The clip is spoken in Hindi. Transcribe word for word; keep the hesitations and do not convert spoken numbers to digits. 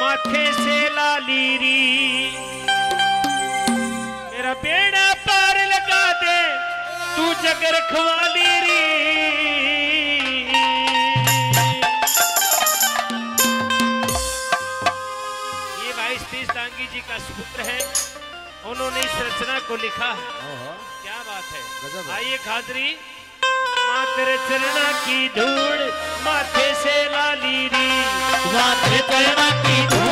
माथे से लाली री मेरा बेड़ा पार लगा दे तू जग रखवाली री। ये भाई सतीश डांगी जी का सुपुत्र है, उन्होंने इस रचना को लिखा है। क्या बात है। आइए खादरी। माँ तेरे चरणा की धूड़ माथे से लाली री, माथे चरणा की धूड़